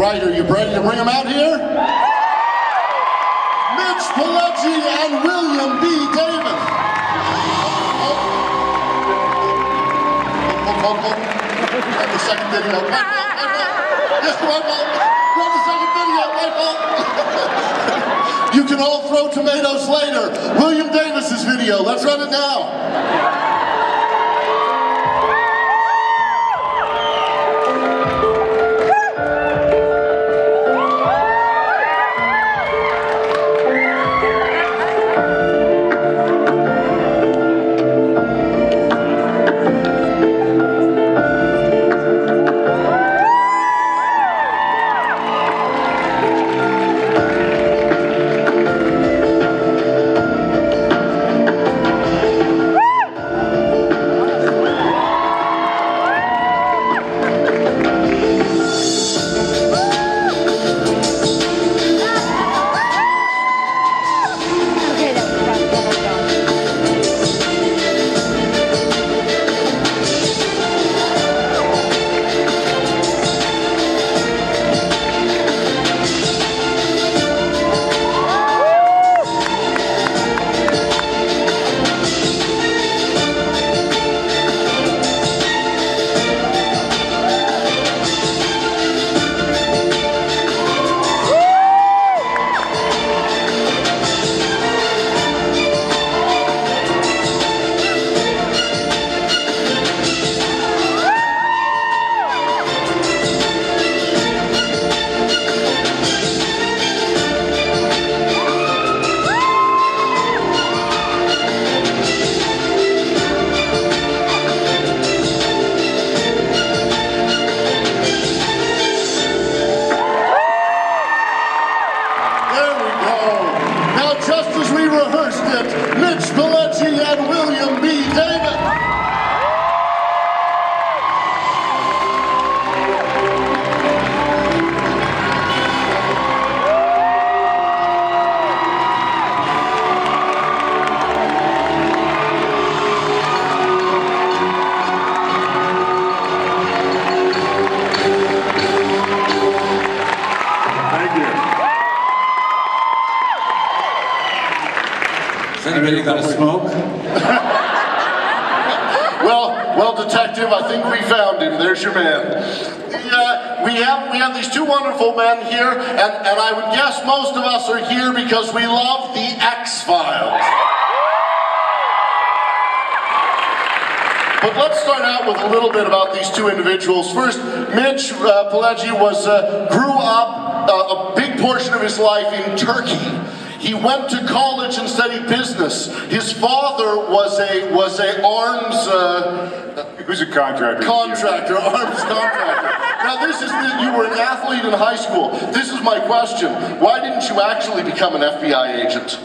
right, are you ready to bring them out here? Mitch Pileggi and William B. Davis. The second video. Yes, my fault. Grab the second video. My fault. You can all throw tomatoes later. William Davis's video. Let's run it now. And I would guess most of us are here because we love the X-Files. But let's start out with a little bit about these two individuals. First, Mitch Pileggi grew up a big portion of his life in Turkey. He went to college and studied business. His father was a arms. He was a contractor. Contractor, arms contractor. Now this is you were an athlete in high school. This is my question. Why didn't you actually become an FBI agent?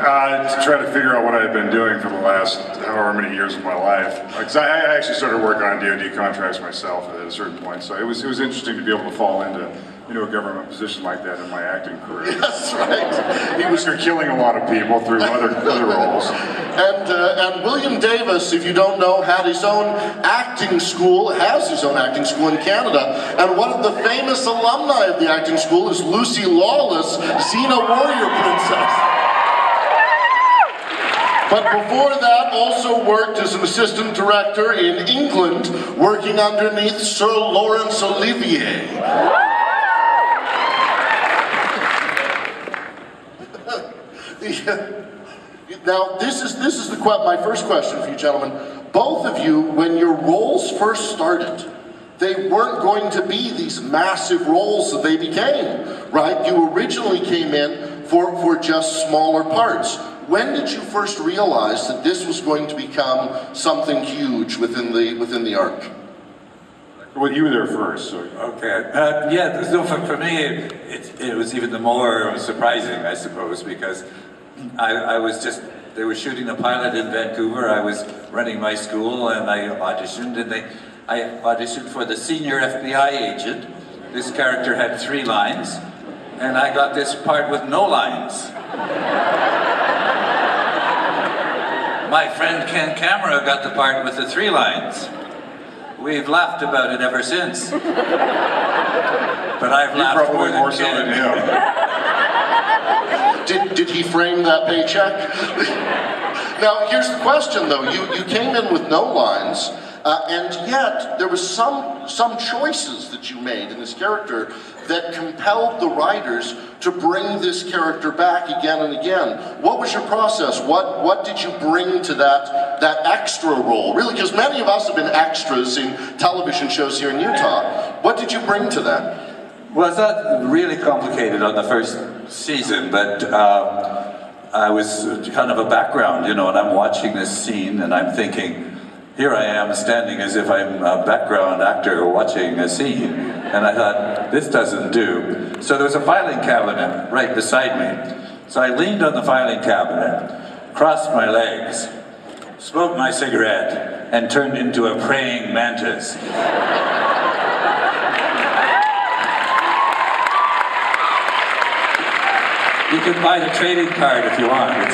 To try to figure out what I had been doing for the last however many years of my life. Because I actually started working on DoD contracts myself at a certain point, so it was interesting to be able to fall into a government position like that in my acting career. That's right. He was killing a lot of people through other roles. And William Davis, if you don't know, has his own acting school in Canada. And one of the famous alumni of the acting school is Lucy Lawless, Xena Warrior Princess. But before that, also worked as an assistant director in England, working underneath Sir Lawrence Olivier. Now, this is my first question for you gentlemen. Both of you, when your roles first started, they weren't going to be these massive roles that they became, right? You originally came in for just smaller parts. When did you first realize that this was going to become something huge within the arc? Well, you were there first. So. Okay. For me, it was even more surprising, I suppose, because I was just, they were shooting a pilot in Vancouver. I was running my school, and I auditioned, I auditioned for the senior FBI agent. This character had 3 lines, and I got this part with no lines. My friend Ken Cameron got the part with the 3 lines. We've laughed about it ever since. But I've laughed more so than him. Did he frame that paycheck? Now, here's the question, though. You came in with no lines, and yet there was some choices that you made in this character that compelled the writers to bring this character back again and again. What was your process? What did you bring to that extra role? Really, because many of us have been extras in television shows here in Utah. What did you bring to that? Well, it's not really complicated on the first season, but... I was kind of a background, you know, and I'm watching this scene and I'm thinking, here I am standing as if I'm a background actor watching a scene. And I thought, this doesn't do. So there was a filing cabinet right beside me. So I leaned on the filing cabinet, crossed my legs, smoked my cigarette, and turned into a praying mantis. You can buy the trading card if you want.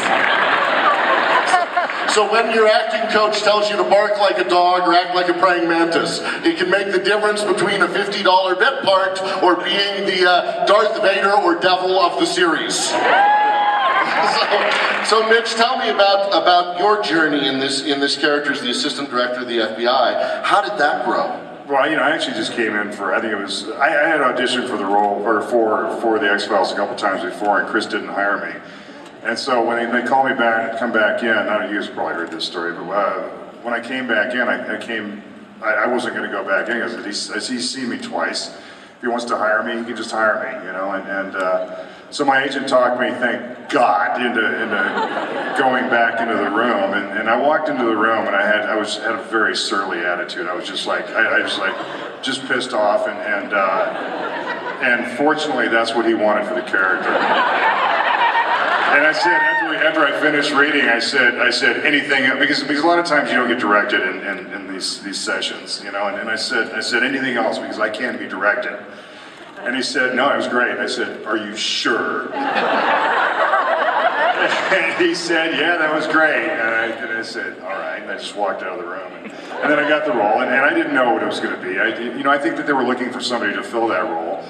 So when your acting coach tells you to bark like a dog or act like a praying mantis, it can make the difference between a $50 bit part or being the Darth Vader or devil of the series. So Mitch, tell me about your journey in this character as the assistant director of the FBI. How did that grow? Well, you know, I actually just came in for, I think it was, I had auditioned for the role, or for the X-Files a couple times before, and Chris didn't hire me. And so when they called me back, I'd come back in, I don't know, you've probably heard this story, but when I came back in, I wasn't going to go back in, because he's seen me twice. If he wants to hire me, he can just hire me, you know, so my agent talked me, thank God, into going back into the room, and I walked into the room, and I had a very surly attitude. I was just like, I was just pissed off, and fortunately, that's what he wanted for the character. And I said, after I finished reading, I said anything, because a lot of times you don't get directed in these sessions, you know, and I said anything else because I can't be directed. And he said, no, it was great. I said, are you sure? And he said, yeah, that was great. And I said, all right. And I just walked out of the room. And then I got the role, and I didn't know what it was going to be. I think that they were looking for somebody to fill that role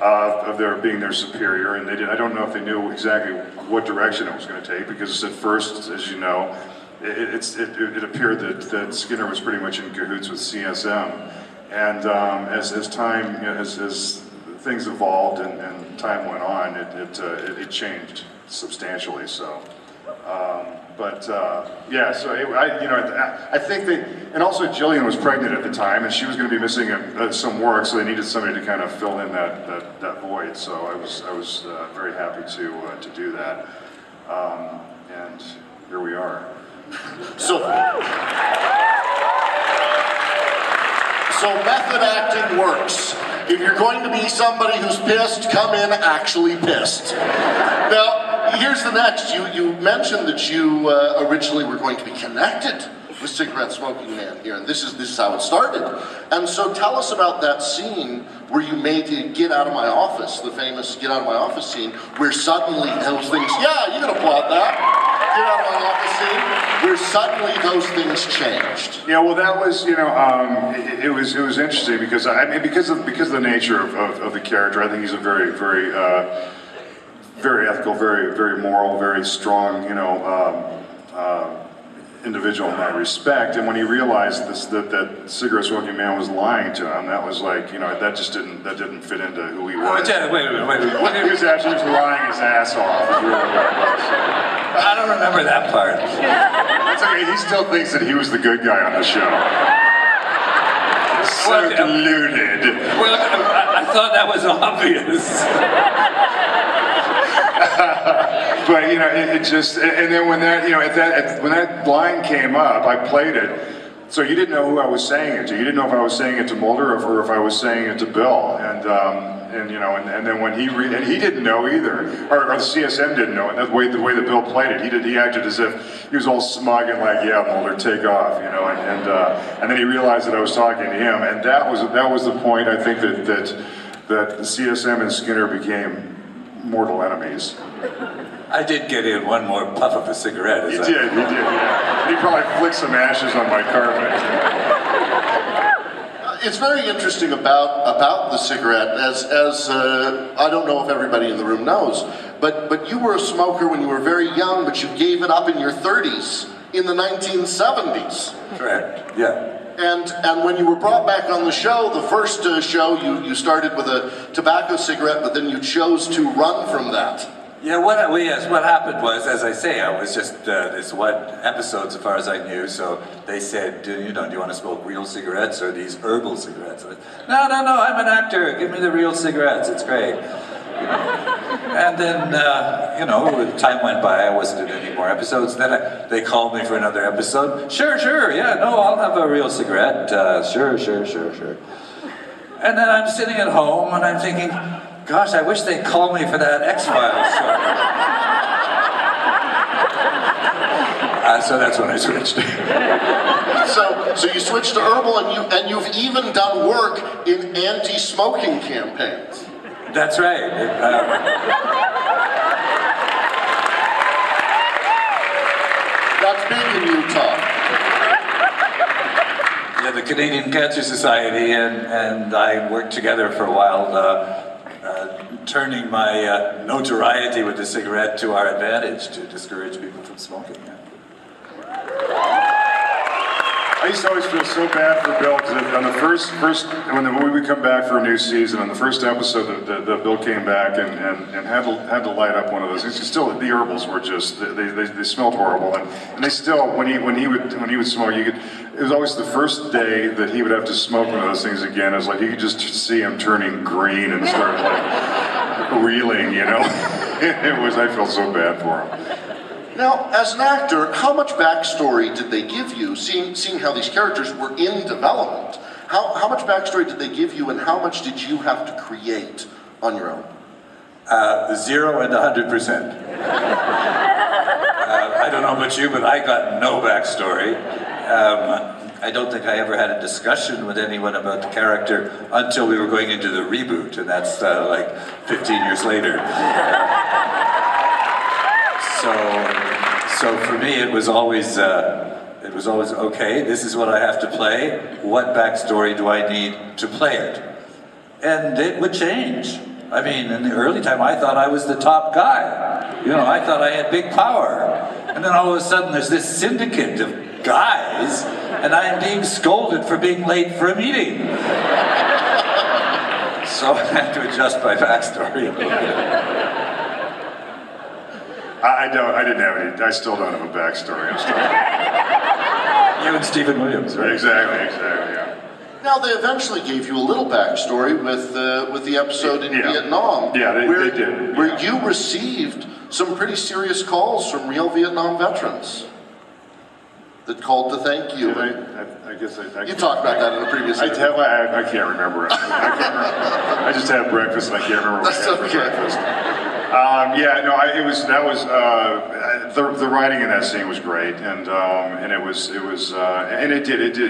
of their being their superior, and they did. I don't know if they knew exactly what direction it was going to take, because at first, as you know, it appeared that Skinner was pretty much in cahoots with CSM. And as things evolved and time went on, it changed substantially. So, yeah. So I think that, and also Jillian was pregnant at the time, and she was going to be missing some work, so they needed somebody to kind of fill in that void. So I was very happy to do that, and here we are. So method acting works. If you're going to be somebody who's pissed, come in actually pissed. Now, here's the next. You mentioned that you originally were going to be connected with Cigarette Smoking Man here, and this is how it started. And so tell us about that scene where you made the Get Out of My Office, the famous Get Out of My Office scene, where suddenly those things, yeah, you can applaud that. Get Out of My Office scene, where suddenly those things changed. Yeah, well, that was, you know, it was interesting because because of the nature of the character. I think he's a very, very ethical, very moral, very strong, you know, individual in that respect. And when he realized that Cigarette Smoking Man was lying to him, that was like, you know, that didn't fit into who he was. Wait. He was actually just lying his ass off. Is really what it was. I don't remember that part. That's okay, he still thinks that he was the good guy on the show. So well, deluded. Well, I thought that was obvious. But, you know, it just, and then when that, you know, when that line came up, I played it. So you didn't know who I was saying it to. You didn't know if I was saying it to Mulder or if I was saying it to Bill. And you know, and then when and he didn't know either, or the CSM didn't know. And the way that Bill played it, he acted as if he was all smug and like, yeah, Mulder, take off, you know. And then he realized that I was talking to him, and that was the point. I think that the CSM and Skinner became mortal enemies. I did get in one more puff of a cigarette. You did, yeah. He probably flicked some ashes on my carpet. it's very interesting about the cigarette. As I don't know if everybody in the room knows, but you were a smoker when you were very young, but you gave it up in your 30s in the 1970s. Correct. Yeah. And when you were brought back on the show, the first show, you started with a tobacco cigarette, but then you chose to run from that. Yeah, what happened was, as I say, I was just, this one episode so far as I knew, so they said, do you want to smoke real cigarettes or these herbal cigarettes? I said, no, I'm an actor, give me the real cigarettes, it's great. You know? And then, time went by, I wasn't in any more episodes, then they called me for another episode. Sure, yeah, no, I'll have a real cigarette, sure. And then I'm sitting at home and I'm thinking, gosh, I wish they'd call me for that X-Files show. So that's when I switched. so you switched to herbal, and you've even done work in anti-smoking campaigns. That's right. That's big in Utah. Yeah, the Canadian Cancer Society and I worked together for a while. Turning my notoriety with the cigarette to our advantage to discourage people from smoking. I used to always feel so bad for Bill, because on the when we would come back for a new season, on the first episode that Bill came back and had to light up one of those. It's still, the herbals were just, they smelled horrible, and they still, when he would smoke, you could. It was always the first day that he would have to smoke one of those things again. It was like you could just see him turning green and start like reeling, you know. It was, I felt so bad for him. Now, as an actor, how much backstory did they give you? Seeing how these characters were in development, how much backstory did they give you, and how much did you have to create on your own? 0 and 100%. I don't know about you, but I got no backstory. I don't think I ever had a discussion with anyone about the character until we were going into the reboot, and that's like 15 years later. So for me, it was always okay. This is what I have to play. What backstory do I need to play it? And it would change. I mean, in the early time, I thought I was the top guy. You know, I thought I had big power, and then all of a sudden, there's this syndicate of guys, and I am being scolded for being late for a meeting. So I have to adjust my backstory a little bit. I still don't have a backstory. I'm still... You and Stephen Williams, right? Exactly, yeah. Now, they eventually gave you a little backstory with the episode in Vietnam. Yeah, they did. Where you received some pretty serious calls from real Vietnam veterans. That called to thank you. I guess you talked about that in a previous episode. I can't remember it. I just had breakfast and I can't remember what I had for breakfast. The writing in that scene was great, and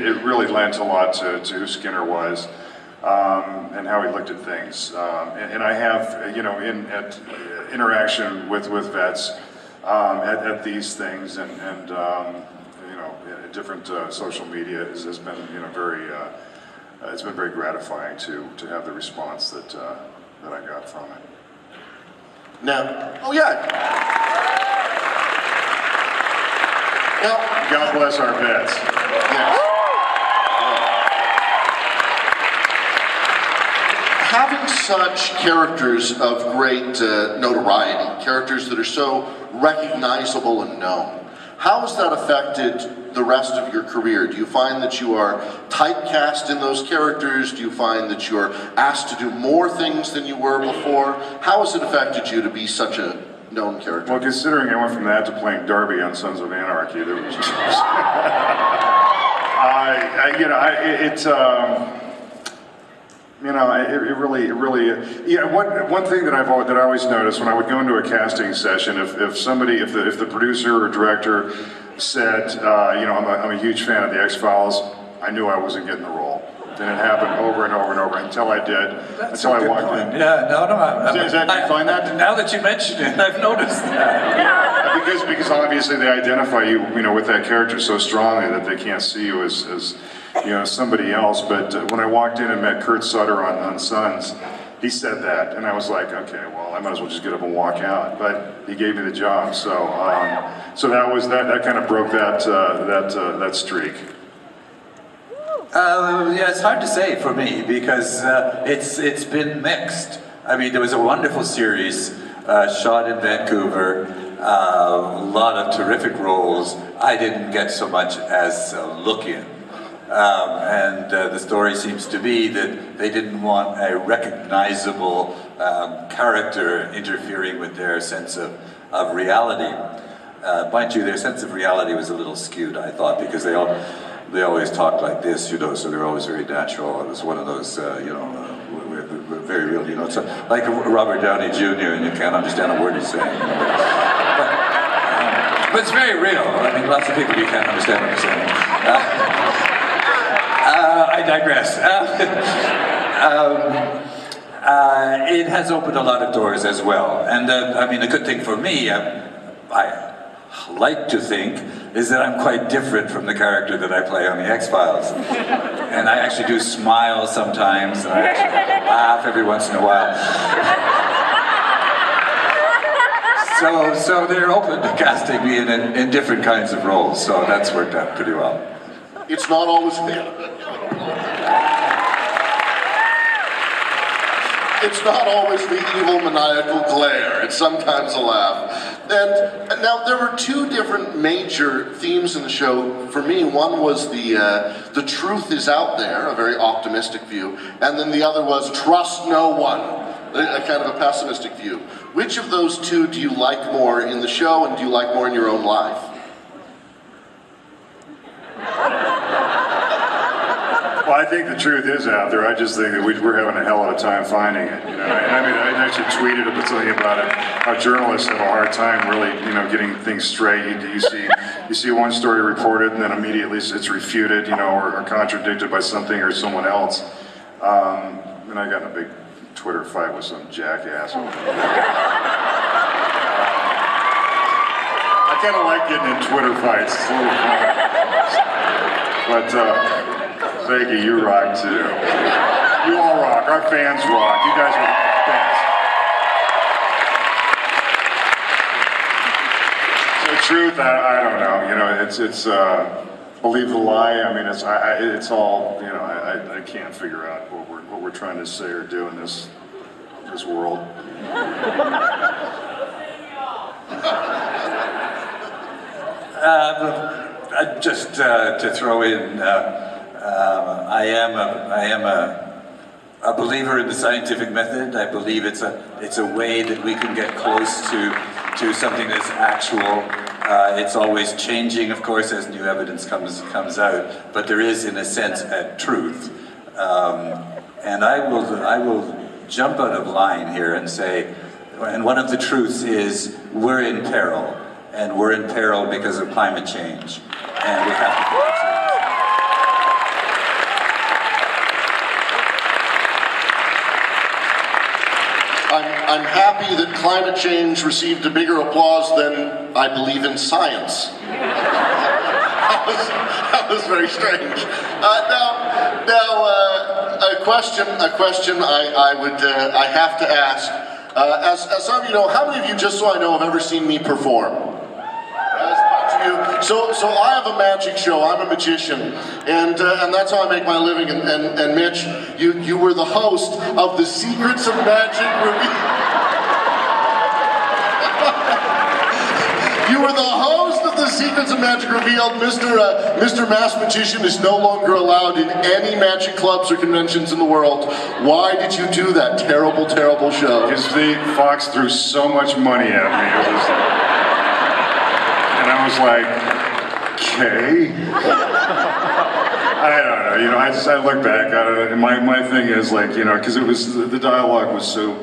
it really lent a lot to who Skinner was. And how he looked at things. And I have, at interaction with vets at these things, and different social media has been, very. It's been very gratifying to have the response that I got from it. Now, oh yeah. Now, God bless our vets. Yes. Having such characters of great notoriety, characters that are so recognizable and known. How has that affected the rest of your career? Do you find that you are typecast in those characters? Do you find that you're asked to do more things than you were before? How has it affected you to be such a known character? Well, considering I went from that to playing Darby on Sons of Anarchy, there was just... one thing that I always noticed when I would go into a casting session, if the producer or director said, I'm a huge fan of the X-Files, I knew I wasn't getting the role. Then it happened over and over and over until I did. That's until I walked in. Yeah, no. Do you find that? Now that you mention it, I've noticed that. because obviously they identify you, with that character so strongly that they can't see you as you know, somebody else, but when I walked in and met Kurt Sutter on Sons, he said that, and I was like, okay, well, I might as well just get up and walk out, but he gave me the job, so so that was that kind of broke that streak. Yeah, it's hard to say for me, because it's been mixed. I mean, there was a wonderful series shot in Vancouver, a lot of terrific roles. I didn't get so much as a look-in. And the story seems to be that they didn't want a recognizable character interfering with their sense of reality. Mind you, their sense of reality was a little skewed, I thought, because they always talked like this, you know, so they're always very natural. It was one of those, you know, we're very real, you know, it's like Robert Downey Jr. and you can't understand a word he's saying. You know, but it's very real. I mean, lots of people you can't understand what they're saying. I digress. It has opened a lot of doors as well, and I mean, a good thing for me, I like to think, is that I'm quite different from the character that I play on the X-Files, and I actually do smile sometimes, and I actually laugh every once in a while. So they're open to casting me in different kinds of roles, so that's worked out pretty well. It's not always the evil maniacal glare. It's sometimes a laugh. And now there were two different major themes in the show for me. One was the truth is out there, a very optimistic view, and then the other was trust no one, a kind of a pessimistic view. Which of those two do you like more in the show, and do you like more in your own life? Well, I think the truth is out there. I just think that we're having a hell of a time finding it. You know, I mean, I actually tweeted something about it. How journalists have a hard time really, you know, getting things straight. You see one story reported, and then immediately it's refuted, you know, or contradicted by something or someone else. And I got in a big Twitter fight with some jackass. I kind of like getting in Twitter fights. It's a little fun. But. Pileggi, you rock too. You all rock. Our fans rock. You guys are the best. The truth, I don't know. You know, it's believe the lie. I mean, it's all. You know, I can't figure out what we're trying to say or do in this world. Just to throw in. I am a believer in the scientific method. I believe it's a way that we can get close to something that's actual. It's always changing, of course, as new evidence comes out. But there is, in a sense, a truth. And I will jump out of line here and say, and one of the truths is we're in peril, and we're in peril because of climate change, and we have to. I'm happy that climate change received a bigger applause than I believe in science. that was very strange. Now, a question I have to ask. As some of you know, how many of you, just so I know, have ever seen me perform? So I have a magic show. I'm a magician, and that's how I make my living. And Mitch, you were the host of the Secrets of Magic Revealed. You were the host of the Secrets of Magic Revealed. Mr. Mass Magician is no longer allowed in any magic clubs or conventions in the world. Why did you do that terrible, terrible show? Because Fox threw so much money at me. It was and I was like, okay. I don't know, you know, I look back at it, and my thing is like, you know, because it was, the dialogue was so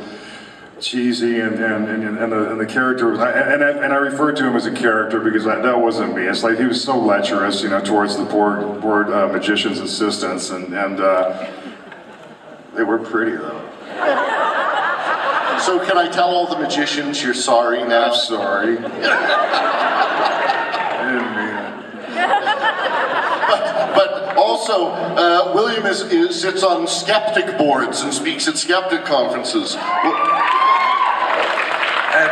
cheesy, and the character was, and I referred to him as a character because that wasn't me. It's like, he was so lecherous, you know, towards the poor magician's assistants, and they were pretty, though. So can I tell all the magicians you're sorry now? I'm sorry. I didn't mean it. But also, William sits on skeptic boards and speaks at skeptic conferences.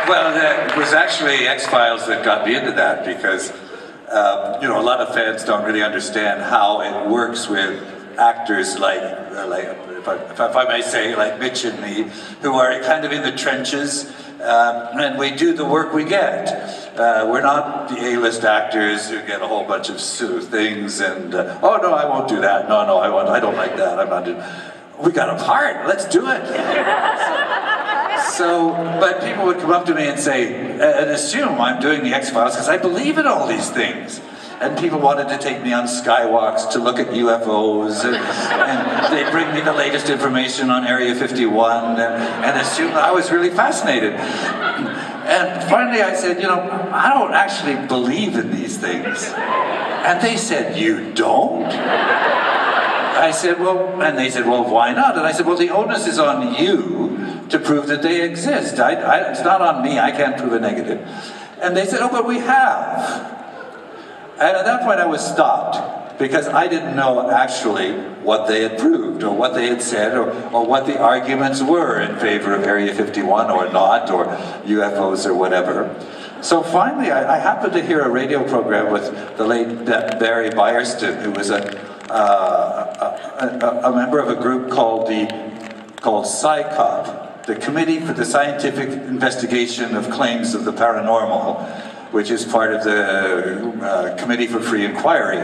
Well, it was actually X-Files that got me into that, because you know, a lot of fans don't really understand how it works with actors like, if I may say, like Mitch and me, who are kind of in the trenches. And we do the work we get. We're not the A-list actors who get a whole bunch of things and, oh no, I won't do that. No, no, I don't like that. I'm not doing. We got a part. Let's do it. So, but people would come up to me and say, and assume I'm doing the X-Files because I believe in all these things. And people wanted to take me on skywalks to look at UFOs, and they'd bring me the latest information on Area 51, and assume I was really fascinated. And finally I said, you know, I don't actually believe in these things. And they said, you don't? I said, well, and they said, well, why not? And I said, well, the onus is on you to prove that they exist. It's not on me, I can't prove a negative. And they said, oh, but we have. And at that point I was stopped, because I didn't know actually what they had proved, or what they had said, or what the arguments were in favor of Area 51 or not, or UFOs or whatever. So finally I happened to hear a radio program with the late Barry Byerstin, who was a member of a group called SciCOP, the Committee for the Scientific Investigation of Claims of the Paranormal, which is part of the Committee for Free Inquiry.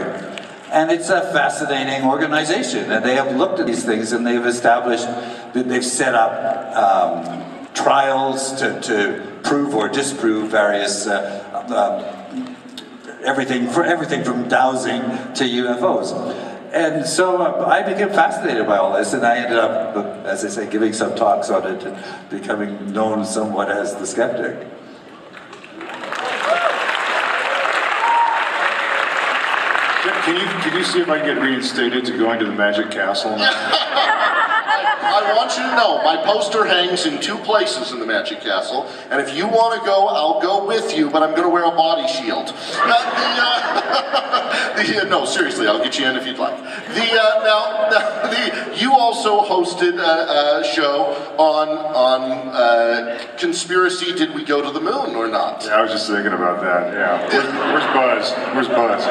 And it's a fascinating organization, and they have looked at these things, and they've established that they've set up trials to prove or disprove various, everything from dowsing to UFOs. And so I became fascinated by all this, and I ended up, as I say, giving some talks on it and becoming known somewhat as the skeptic. Can you see if I can get reinstated to going to the Magic Castle? I want you to know, my poster hangs in two places in the Magic Castle, and if you want to go, I'll go with you, but I'm going to wear a body shield. No, seriously, I'll get you in if you'd like. You also hosted a show on conspiracy, did we go to the moon or not? Yeah, I was just thinking about that, yeah. Where's Buzz? Where's Buzz?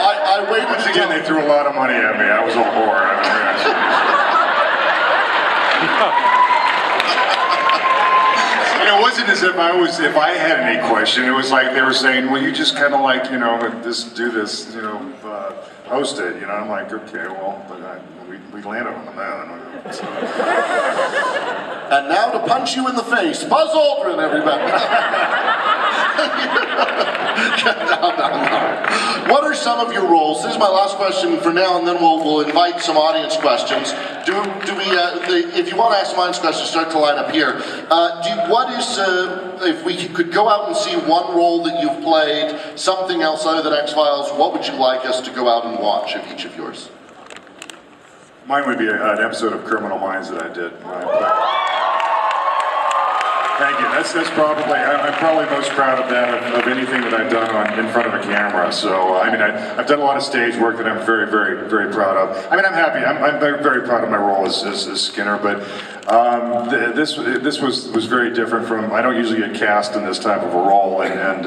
I waited. Once again, they threw a lot of money at me. I was a whore. And it wasn't as if if I had any question, it was like they were saying, well, you just kind of like, you know, do this, you know, host it, you know. I'm like, okay, well, but we landed on the moon. So. And now to punch you in the face, Buzz Aldrin, everybody. No. What are some of your roles? This is my last question for now, and then we'll invite some audience questions. If you want to ask some audience questions, start to line up here. If we could go out and see one role that you've played, something else other than X-Files, what would you like us to go out and watch of each of yours? Mine would be an episode of Criminal Minds that I did. Thank you. That's probably, I'm probably most proud of that, of anything that I've done in front of a camera. So, I mean, I've done a lot of stage work that I'm very, very, very proud of. I mean, I'm happy. I'm very, very proud of my role as Skinner, but this was very different from, I don't usually get cast in this type of a role, and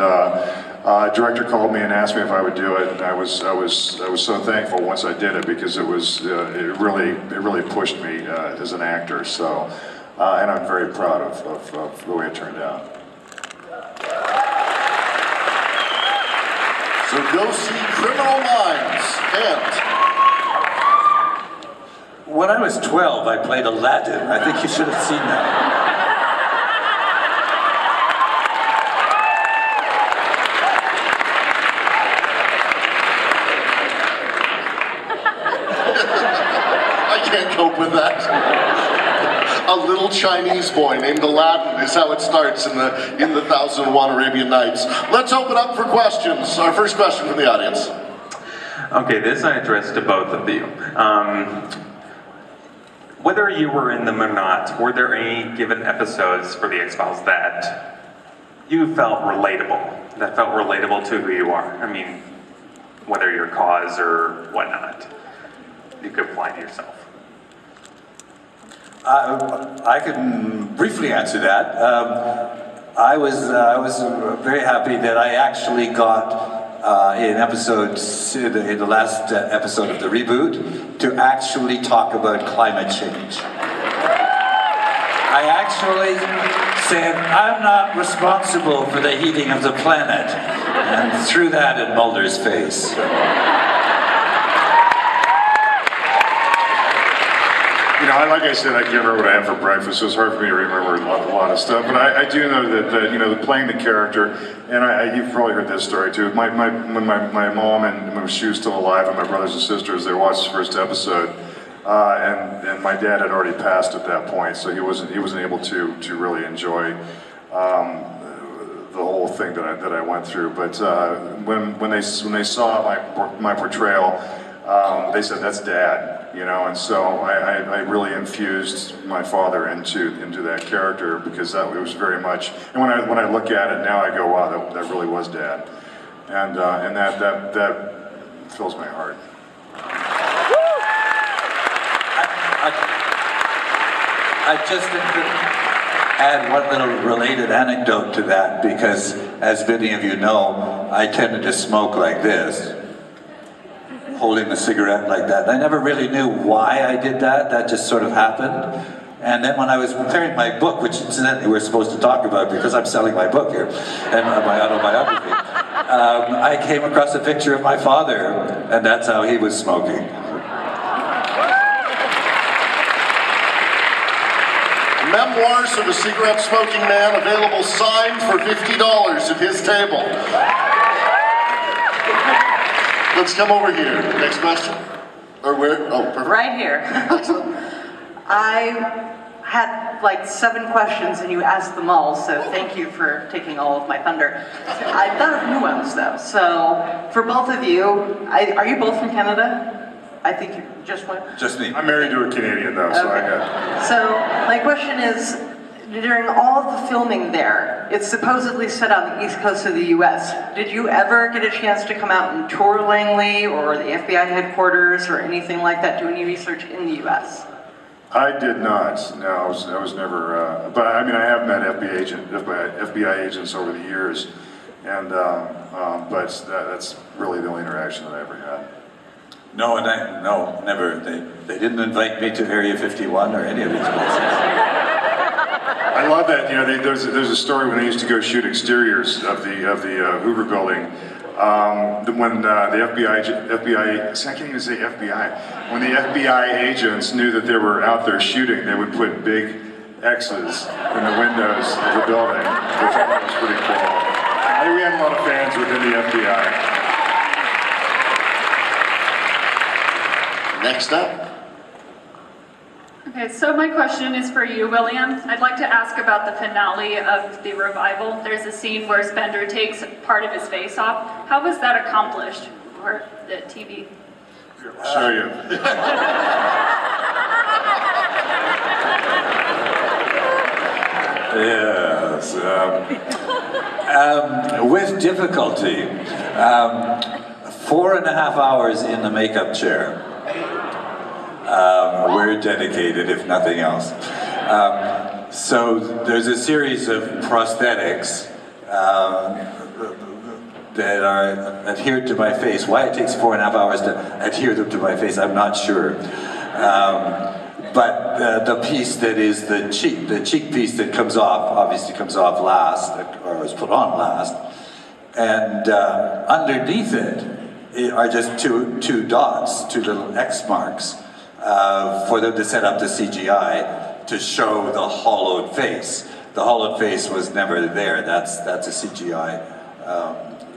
director called me and asked me if I would do it, and I was so thankful once I did it, because it was, it really pushed me as an actor, so. And I'm very proud of the way it turned out. So go see Criminal Minds. And when I was 12, I played Aladdin. I think you should have seen that. I can't cope with that. A little Chinese boy named Aladdin is how it starts in the 1001 Arabian Nights. Let's open up for questions. Our first question from the audience. Okay, this I addressed to both of you. Whether you were in them or not, were there any given episodes for the X-Files that you felt relatable? That felt relatable to who you are? I mean, whether your cause or whatnot, you could apply to yourself. I can briefly answer that. I was very happy that I actually got in the last episode of the reboot to actually talk about climate change. I actually said, I'm not responsible for the heating of the planet, and threw that at Mulder's face. You know, like I said, I can't remember what I had for breakfast, so it's hard for me to remember a lot of stuff. But I do know that you know, playing the character, and you've probably heard this story too. When my mom and when she was still alive, and my brothers and sisters, they watched the first episode, and my dad had already passed at that point, so he wasn't able to really enjoy the whole thing that I went through. But when they saw my portrayal, they said, that's Dad, you know, and so I really infused my father into that character, because that it was very much. And when I look at it now, I go, wow, that really was Dad, and that fills my heart. I just add one little related anecdote to that, because as many of you know, I tended to smoke like this, holding the cigarette like that. I never really knew why I did that. That just sort of happened. And then when I was preparing my book, which incidentally we're supposed to talk about because I'm selling my book here, and my autobiography, I came across a picture of my father, and that's how he was smoking. Memoirs of a Cigarette Smoking Man, available signed for $50 at his table. Let's come over here. Next question. Or where? Oh, perfect. Right here. I had like 7 questions and you asked them all, so thank you for taking all of my thunder. I thought of new ones though. So for both of you, are you both from Canada? I think you just went. Just me. I'm married to a Canadian though, so okay. I got it. So my question is, during all of the filming there, it's supposedly set on the east coast of the US. Did you ever get a chance to come out and tour Langley or the FBI headquarters or anything like that, do any research in the US? I did not, no, I was never, but I mean, I have met FBI agents over the years, and but that's really the only interaction that I ever had. No, and never, they didn't invite me to Area 51 or any of these places. I love that. You know, there's a story when I used to go shoot exteriors of the Hoover building. When I can't even say FBI. When the FBI agents knew that they were out there shooting, they would put big X's in the windows of the building, which I thought was pretty cool. I think we had a lot of fans within the FBI. Next up. Okay, so my question is for you, William. I'd like to ask about the finale of the revival. There's a scene where Spender takes part of his face off. How was that accomplished for the TV? Here, I'll show you. Yes. With difficulty. 4.5 hours in the makeup chair. We're dedicated, if nothing else. So there's a series of prosthetics that are adhered to my face. Why it takes 4.5 hours to adhere them to my face, I'm not sure. But the piece that is the cheek piece that comes off, obviously comes off last, or was put on last. And underneath it are just two dots, 2 little X marks. For them to set up the CGI to show the hollowed face. The hollowed face was never there. That's a CGI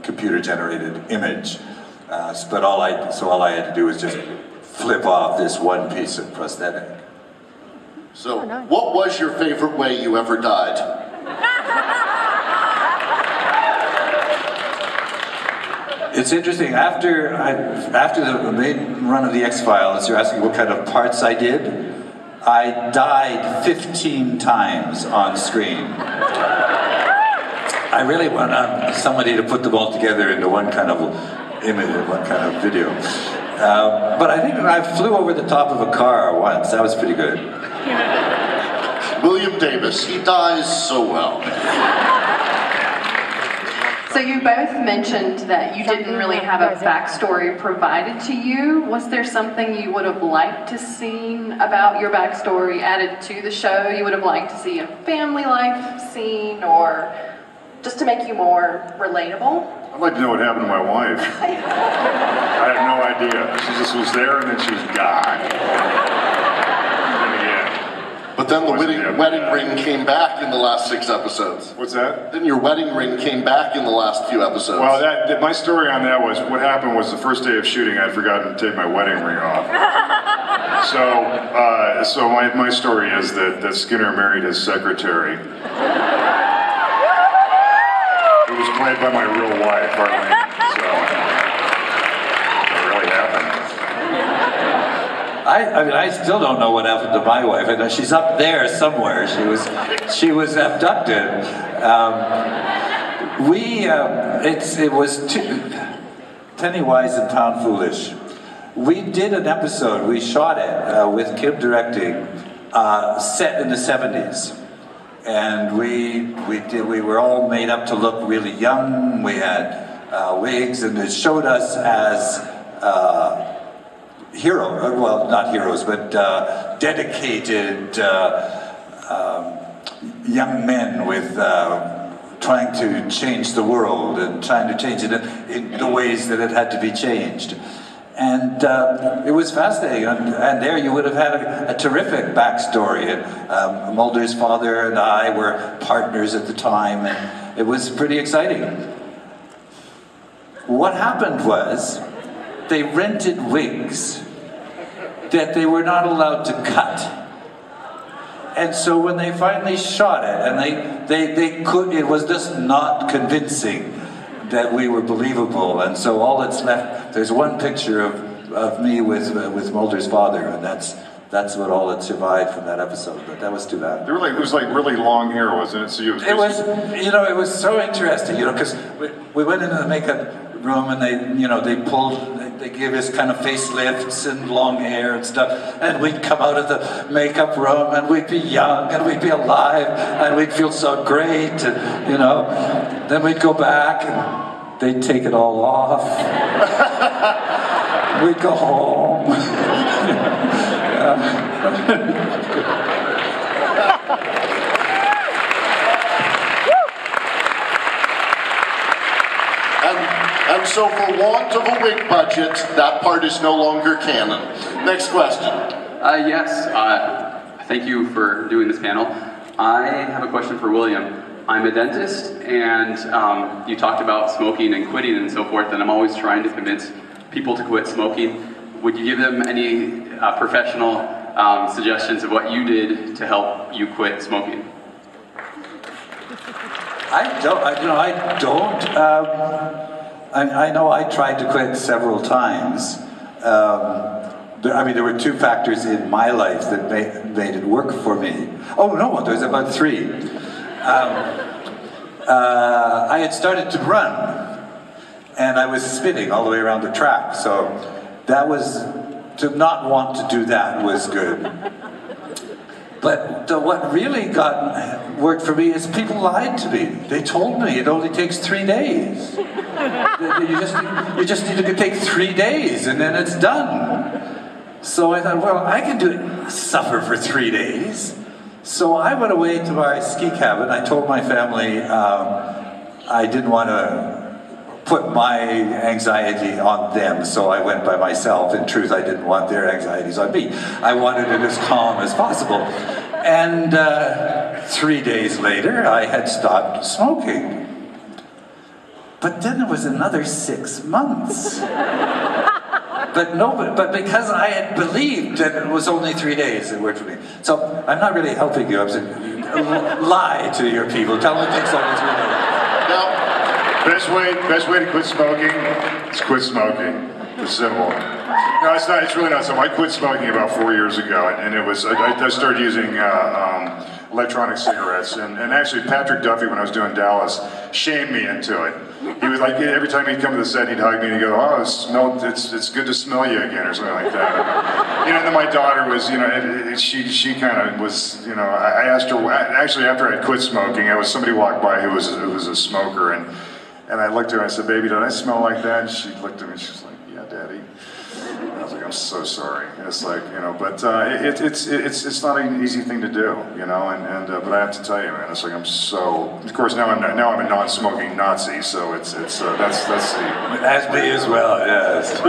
computer-generated image. But all I had to do was just flip off this one piece of prosthetic. So, what was your favorite way you ever died? It's interesting, after the main run of the X-Files, you're asking what kind of parts I did. I died 15 times on screen. I really want somebody to put them all together into one kind of image of what kind of video. But I think I flew over the top of a car once. That was pretty good. William Davis, he dies so well. So you both mentioned that you didn't really have a backstory provided to you. Was there something you would have liked to see about your backstory added to the show? You would have liked to see a family life scene, or just to make you more relatable? I'd like to know what happened to my wife. I have no idea. She just was there and then she's gone. But then the wedding ring came back in the last 6 episodes. What's that? Then your wedding ring came back in the last few episodes. Well, my story on that was, what happened was the first day of shooting, I'd forgotten to take my wedding ring off. So my story is that Skinner married his secretary. It was played by my real wife, Barlene. So that really happened. I mean, I still don't know what happened to my wife. I know she's up there somewhere. She was abducted. It was Penny Wise and Pound Foolish. We did an episode. We shot it with Kim directing, set in the 70s, and we were all made up to look really young. We had wigs, and it showed us as. Hero, well, not heroes, but dedicated young men with trying to change the world and trying to change it in the ways that it had to be changed. And it was fascinating, and there you would have had a terrific backstory. And, Mulder's father and I were partners at the time, and it was pretty exciting. What happened was, they rented wigs that they were not allowed to cut. And so when they finally shot it, and it was just not convincing that we were believable. And so all that's left, there's one picture of me with Mulder's father, and that's what all that survived from that episode, but that was too bad. It was like really long hair, wasn't it? So it was so interesting, because we went into the makeup room and they gave us kind of facelifts and long hair and stuff, and we'd come out of the makeup room and we'd be young and we'd be alive and we'd feel so great, and, Then we'd go back and they'd take it all off. We'd go home. And so for want of a wig budget, that part is no longer canon. Next question. Yes, thank you for doing this panel. I have a question for William. I'm a dentist, and you talked about smoking and quitting and so forth, and I'm always trying to convince people to quit smoking. Would you give them any professional suggestions of what you did to help you quit smoking? I know I tried to quit several times. There were 2 factors in my life that made it work for me. Oh, no, there's about 3. I had started to run, and I was spinning all the way around the track. So that was, to not want to do that was good. But what really worked for me is people lied to me. They told me it only takes 3 days. You just need to take 3 days and then it's done. So I thought, well, I can do it, suffer for 3 days. So I went away to my ski cabin. I told my family I didn't want to put my anxiety on them, so I went by myself. In truth, I didn't want their anxieties on me. I wanted it as calm as possible. And 3 days later, I had stopped smoking. But then there was another 6 months. But because I had believed that it was only 3 days, it worked for me. So I'm not really helping you. I'm saying, lie to your people. Tell them it takes only 3 days. Now, best way to quit smoking is quit smoking. It's simple. No, it's not. It's really not simple. I quit smoking about 4 years ago, and it was I started using. Electronic cigarettes, and actually Patrick Duffy, when I was doing Dallas, shamed me into it. He was like, every time he'd come to the set, he'd hug me and he'd go, oh, it's good to smell you again, or something like that. You know, and then my daughter was, you know, she kind of was, you know, I asked her, actually after I had quit smoking, somebody walked by who was a smoker, and I looked at her and I said, baby, did I smell like that? And she looked at me and she was like, yeah, Daddy. And I was like, I'm so sorry. And it's like, you know, but it's not an easy thing to do, you know. But I have to tell you, man, it's like I'm so. Of course, now I'm a non-smoking Nazi, so it's that's the. That's me as well. Yes.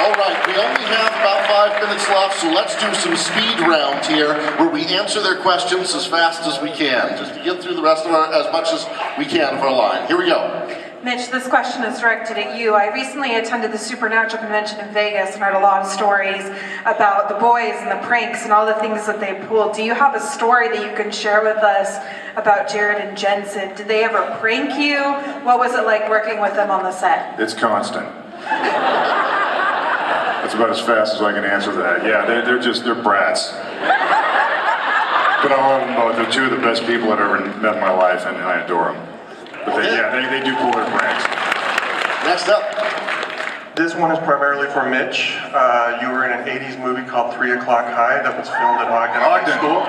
All right, we only have about 5 minutes left, so let's do some speed round here, where we answer their questions as fast as we can, just to get through the rest of as much as we can of our line. Here we go. Mitch, this question is directed at you. I recently attended the Supernatural Convention in Vegas and heard a lot of stories about the boys and the pranks and all the things that they pulled. Do you have a story that you can share with us about Jared and Jensen? Did they ever prank you? What was it like working with them on the set? It's constant. That's about as fast as I can answer that. Yeah, they're brats. But I love them both. They're two of the best people I've ever met in my life, and I adore them. But they do pull their pranks. Next up. This one is primarily for Mitch. You were in an 80s movie called 3 O'Clock High that was filmed at Ogden High School.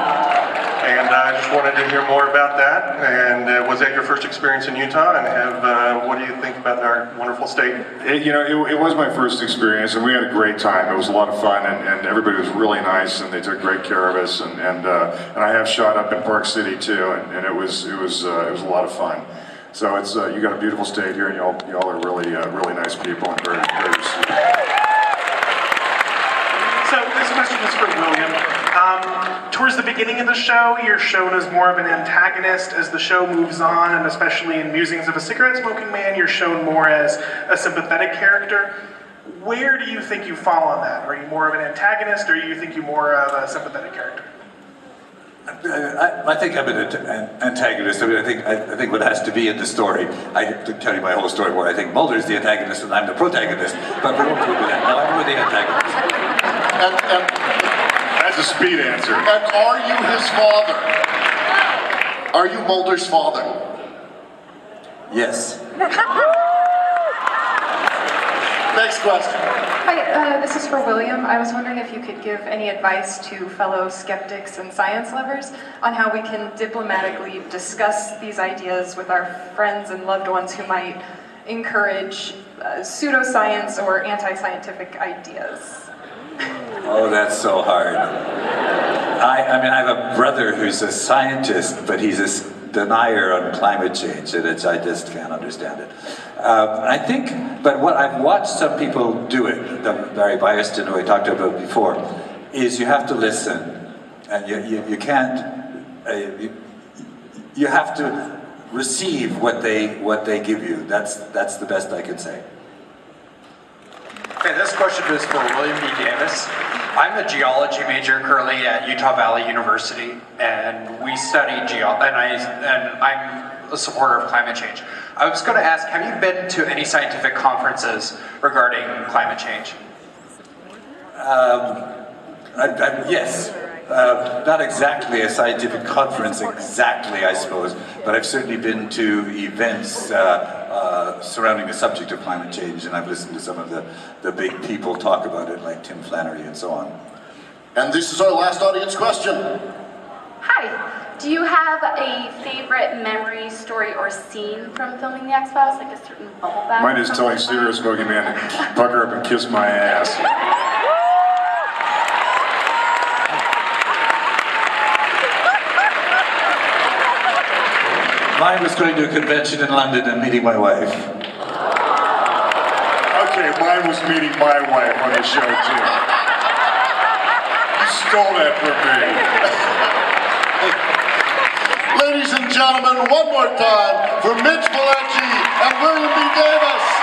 And I just wanted to hear more about that. And was that your first experience in Utah? And what do you think about our wonderful state? It was my first experience, and we had a great time. It was a lot of fun, and everybody was really nice, and they took great care of us. And I have shot up in Park City too, and it was a lot of fun. So it's you got a beautiful state here, and y'all are really really nice people and very nice. So this question is for William. Towards the beginning of the show, you're shown as more of an antagonist. As the show moves on, and especially in Musings of a Cigarette Smoking Man, you're shown more as a sympathetic character. Where do you think you fall on that? Are you more of an antagonist, or do you think you're more of a sympathetic character? I think I'm an antagonist. I mean, I think what has to be in the story. I have to tell you my whole story. Where I think Mulder's the antagonist and I'm the protagonist. But we won't do that. No, I'm really the antagonist. And that's a speed answer. And are you his father? Are you Mulder's father? Yes. Next question. Hi, this is for William. I was wondering if you could give any advice to fellow skeptics and science lovers on how we can diplomatically discuss these ideas with our friends and loved ones who might encourage pseudoscience or anti-scientific ideas. Oh, that's so hard. I mean, I have a brother who's a scientist, but he's a denier on climate change, and I just can't understand it. But what I've watched some people do it, Barry Byerstin, who I talked about before, is you have to listen, and you can't, you have to receive what they give you. That's the best I can say. Okay, this question is for William B. Davis. I'm a geology major currently at Utah Valley University, and we study geology, and I'm a supporter of climate change. I was going to ask, have you been to any scientific conferences regarding climate change? Yes. Not exactly a scientific conference, exactly, I suppose, but I've certainly been to events surrounding the subject of climate change, and I've listened to some of the big people talk about it, like Tim Flannery and so on. And this is our last audience question. Hi. Do you have a favorite memory, story, or scene from filming The X-Files, like a certain bubble bath? Mine is telling Cigarette Smoking Man to buck her up and kiss my ass. Mine was going to a convention in London and meeting my wife. Okay, mine was meeting my wife on the show, too. You stole that from me. Ladies and gentlemen, one more time for Mitch Pileggi and William B. Davis.